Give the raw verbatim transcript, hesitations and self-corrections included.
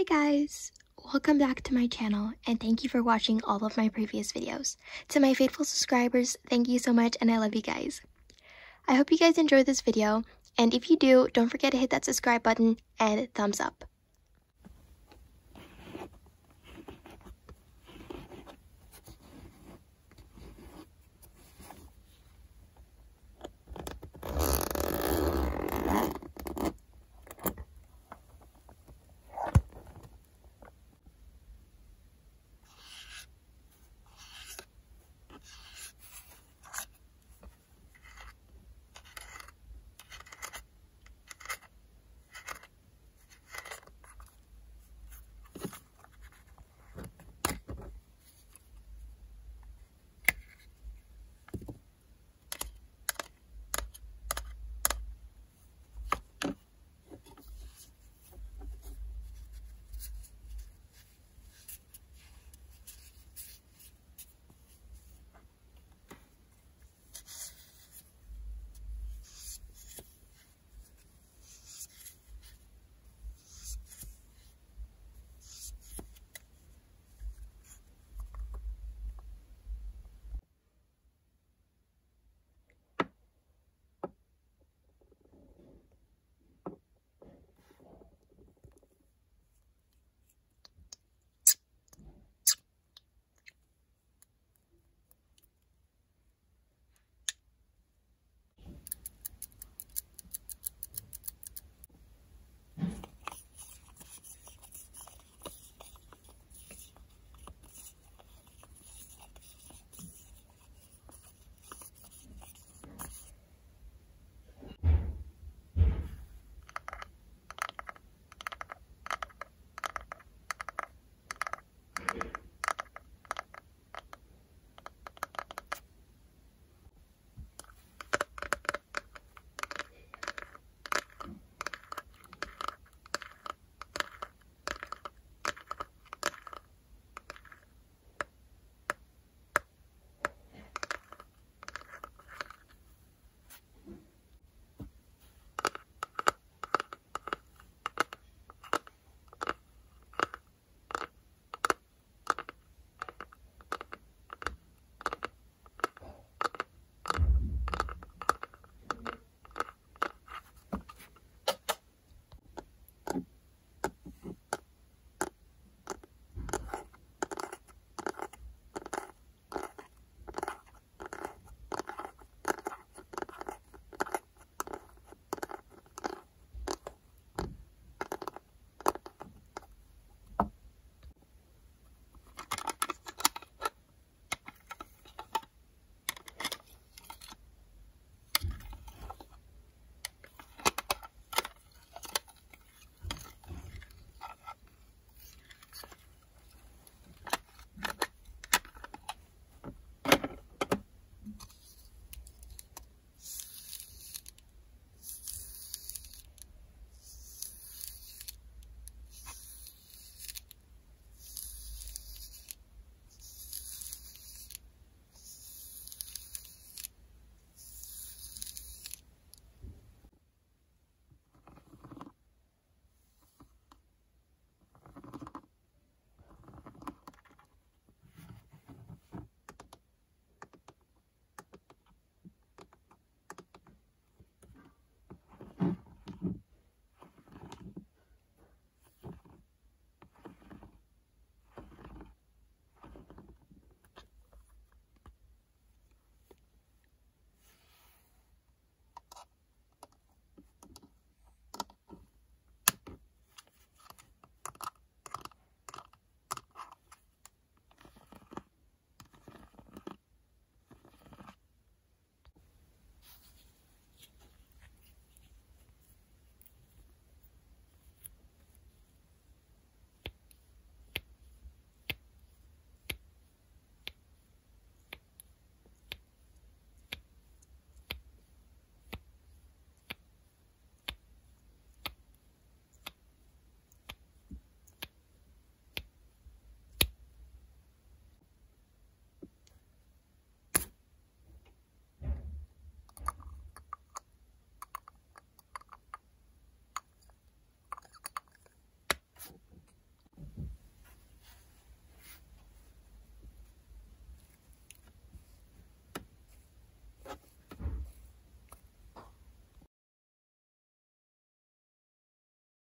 Hi guys, welcome back to my channel and thank you for watching all of my previous videos. To my faithful subscribers, thank you so much and I love you guys. I hope you guys enjoyed this video, and if you do, don't forget to hit that subscribe button and thumbs up.